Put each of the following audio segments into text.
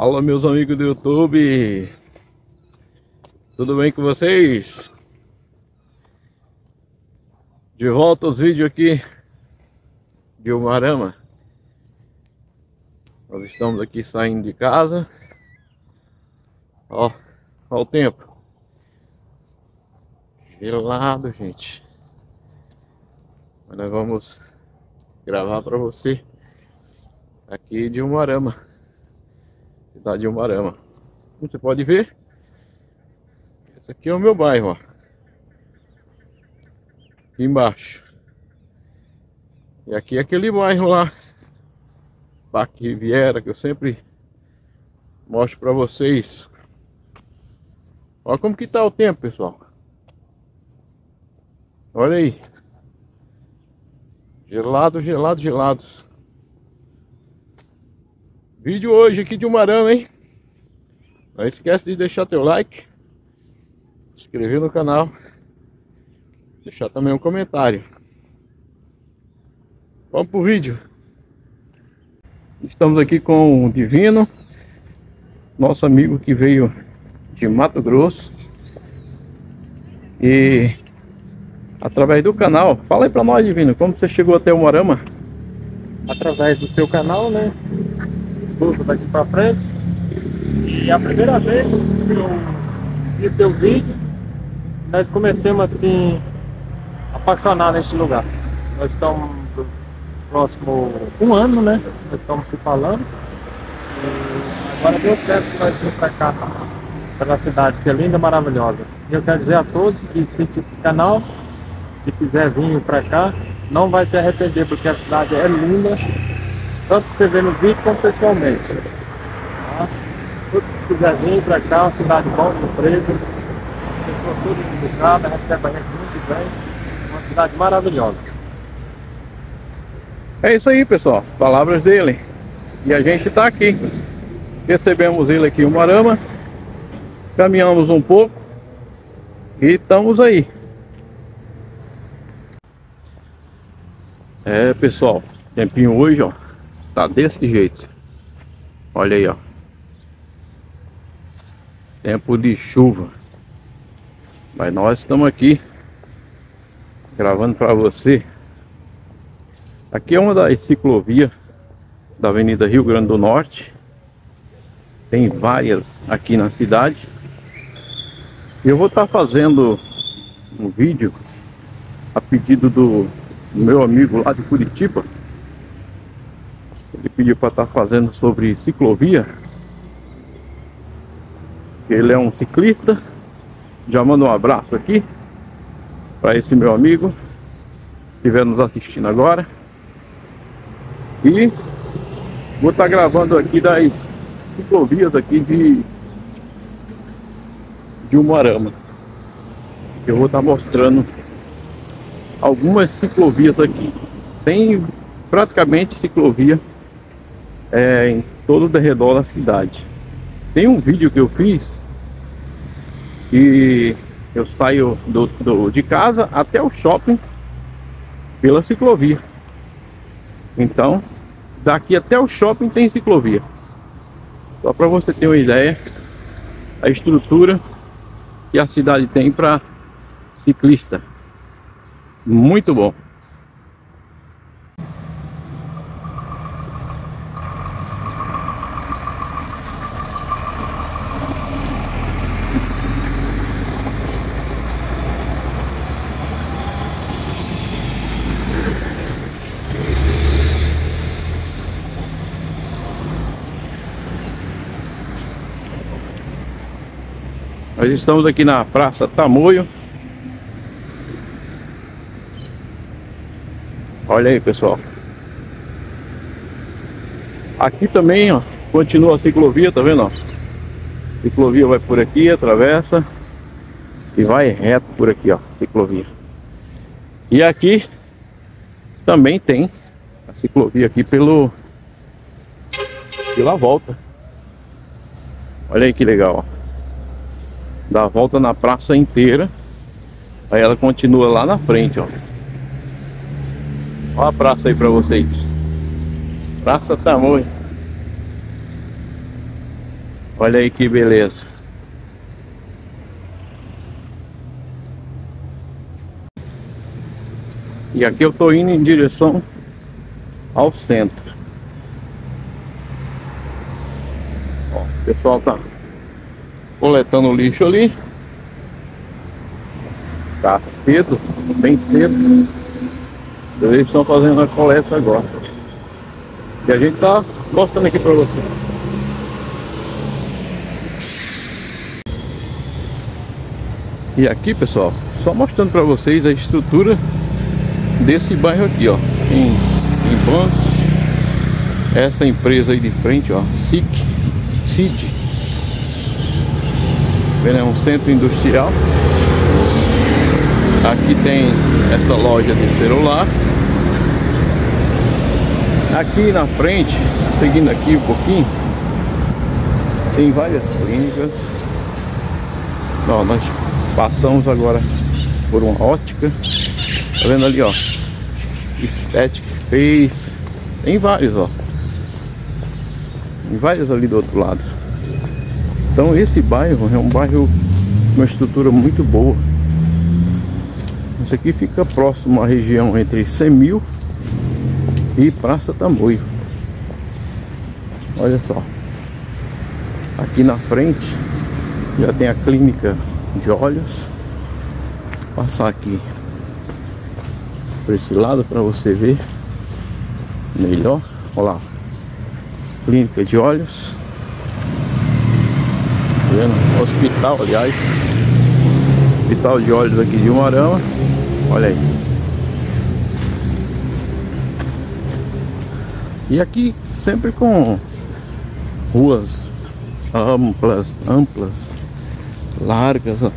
Fala, meus amigos do YouTube, tudo bem com vocês? De volta aos vídeos aqui de Umuarama. Nós estamos aqui saindo de casa. Ó o tempo gelado, gente. Mas nós vamos gravar para você aqui de Umuarama, cidade de Umuarama. Como você pode ver, esse aqui é o meu bairro, ó. Aqui embaixo. E aqui é aquele bairro lá, Parque Riviera, que eu sempre mostro para vocês. Olha como que tá o tempo, pessoal. Olha aí. Gelado, gelado, gelado. Vídeo hoje aqui de Umuarama, hein? Não esquece de deixar teu like, se inscrever no canal, deixar também um comentário. Vamos pro vídeo. Estamos aqui com o Divino, nosso amigo que veio de Mato Grosso. E através do canal, fala aí pra nós, Divino, como você chegou até Umuarama? Através do seu canal, né? Surto daqui pra frente. E a primeira vez que eu vi seu vídeo, nós começamos assim, apaixonar neste lugar. Nós estamos no próximo um ano, né? Nós estamos se falando. E agora deu certo nós vir pra cá, pela cidade, que é linda, maravilhosa. E eu quero dizer a todos que assistem esse canal, se quiser vir para cá, não vai se arrepender, porque a cidade é linda, tanto que você vê no vídeo como pessoalmente. Tá? Todos que quiser vir para cá, uma cidade bom, empresa, pessoa toda educada, recebe a gente muito bem, uma cidade maravilhosa. É isso aí, pessoal, palavras dele. E a gente está aqui, recebemos ele aqui em Umuarama, caminhamos um pouco e estamos aí. É, pessoal, tempinho hoje, ó, tá desse jeito. Olha aí, ó, tempo de chuva. Mas nós estamos aqui gravando para você. Aqui é uma das ciclovias da Avenida Rio Grande do Norte. Tem várias aqui na cidade. Eu vou estar fazendo um vídeo a pedido do meu amigo lá de Curitiba. Ele pediu para estar fazendo sobre ciclovia. Ele é um ciclista. Já mando um abraço aqui para esse meu amigo que estiver nos assistindo agora. E vou estar gravando aqui das ciclovias aqui de Umuarama. Eu vou estar mostrando algumas ciclovias aqui. Tem praticamente ciclovia em todo o derredor da cidade. Tem um vídeo que eu fiz e eu saio de casa até o shopping pela ciclovia. Então daqui até o shopping tem ciclovia. Só para você ter uma ideia a estrutura que a cidade tem para ciclista. Muito bom. Nós estamos aqui na Praça Tamoio. Olha aí, pessoal. Aqui também, ó, continua a ciclovia, tá vendo, ó? A ciclovia vai por aqui, atravessa e vai reto por aqui, ó, ciclovia. E aqui também tem a ciclovia aqui pela volta. Olha aí que legal, ó. Dá a volta na praça inteira. Aí ela continua lá na frente, ó. Olha a praça aí pra vocês. Praça Tamoio. Olha aí que beleza. E aqui eu tô indo em direção ao centro. Ó, o pessoal tá coletando o lixo ali. Tá cedo, bem cedo. Eles estão fazendo a coleta agora. E a gente tá mostrando aqui pra você. E aqui, pessoal, só mostrando pra vocês a estrutura desse bairro aqui, ó. Em bancos. Essa empresa aí de frente, ó, SIC, CIMED. É um centro industrial. Aqui tem essa loja de celular. Aqui na frente, seguindo aqui um pouquinho, tem várias clínicas. Ó, nós passamos agora por uma ótica. Tá vendo ali, ó, estética, fez. Tem vários, ó. Tem vários ali do outro lado. Então esse bairro é um bairro com uma estrutura muito boa. Esse aqui fica próximo à região entre Semed e Praça Tamoio. Olha só. Aqui na frente já tem a clínica de olhos. Vou passar aqui por esse lado para você ver melhor. Olha lá. Clínica de olhos. Tá vendo? Hospital, aliás. Hospital de olhos aqui de Umuarama. Olha aí. E aqui sempre com ruas amplas, largas, ó. Tá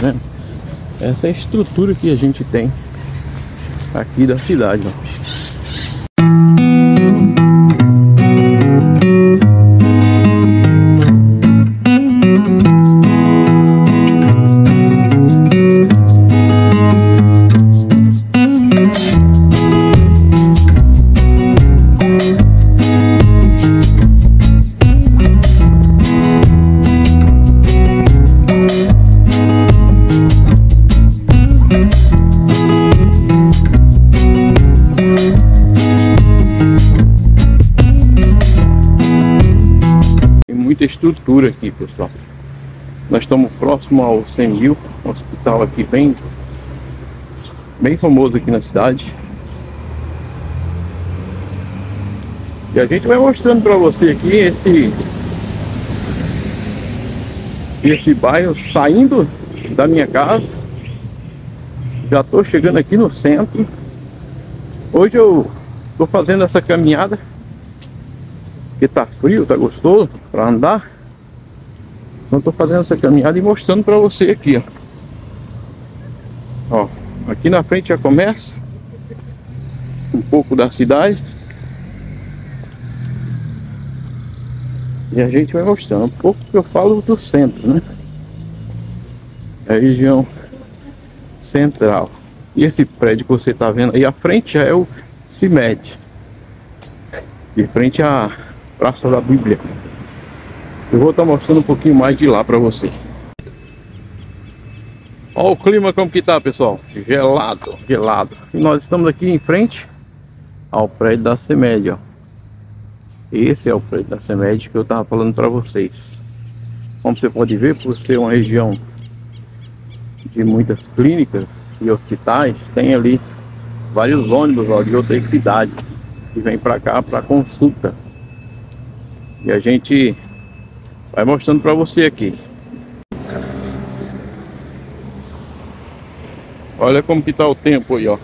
vendo? Essa é a estrutura que a gente tem aqui da cidade, ó. Estrutura aqui, pessoal. Nós estamos próximo ao Semed, um hospital aqui bem famoso aqui na cidade. E a gente vai mostrando para você aqui esse bairro. Saindo da minha casa, já estou chegando aqui no centro. Hoje eu estou fazendo essa caminhada porque tá frio, tá gostoso para andar. Então tô fazendo essa caminhada e mostrando para você aqui, ó. Ó, aqui na frente já começa um pouco da cidade. E a gente vai mostrando um pouco, que eu falo do centro, né? É a região central. E esse prédio que você tá vendo aí à frente já é o CIMED. De frente à Praça da Bíblia. Eu vou estar mostrando um pouquinho mais de lá para você. Olha o clima como que tá, pessoal. Gelado, gelado. E nós estamos aqui em frente ao prédio da CIMED, ó. Esse é o prédio da CIMED que eu estava falando para vocês. Como você pode ver, por ser uma região de muitas clínicas e hospitais, tem ali vários ônibus, ó, de outras cidades que vem para cá para consulta. E a gente vai mostrando para você aqui. Olha como que tá o tempo aí, ó.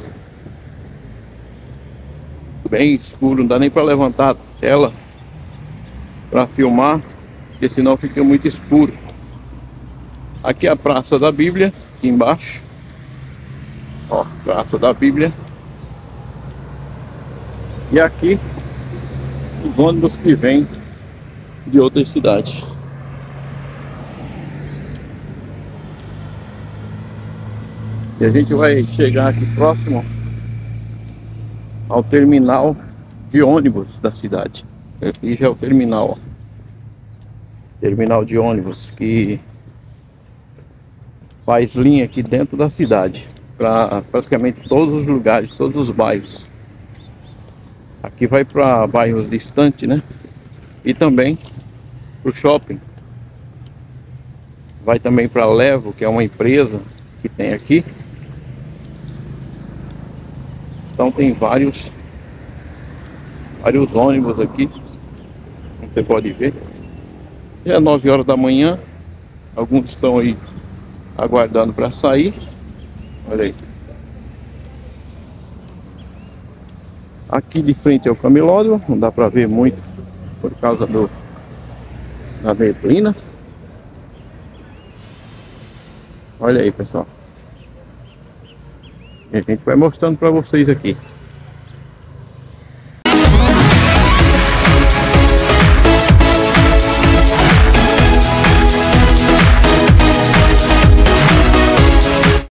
Bem escuro, não dá nem para levantar a tela para filmar, porque senão fica muito escuro. Aqui é a Praça da Bíblia, aqui embaixo. Ó, Praça da Bíblia. E aqui os ônibus que vêm de outras cidades. E a gente vai chegar aqui próximo ao terminal de ônibus da cidade. Aqui já é o terminal, ó. terminal de ônibus que faz linha aqui dentro da cidade para praticamente todos os lugares, todos os bairros. Aqui vai para bairros distantes, né? E também para o shopping. Vai também para a Levo, que é uma empresa que tem aqui. Então tem vários ônibus aqui, como você pode ver. Já é 9 horas da manhã, alguns estão aí aguardando para sair. Olha aí. Aqui de frente é o Camilódromo, não dá para ver muito por causa da neblina. Olha aí, pessoal. E a gente vai mostrando para vocês aqui.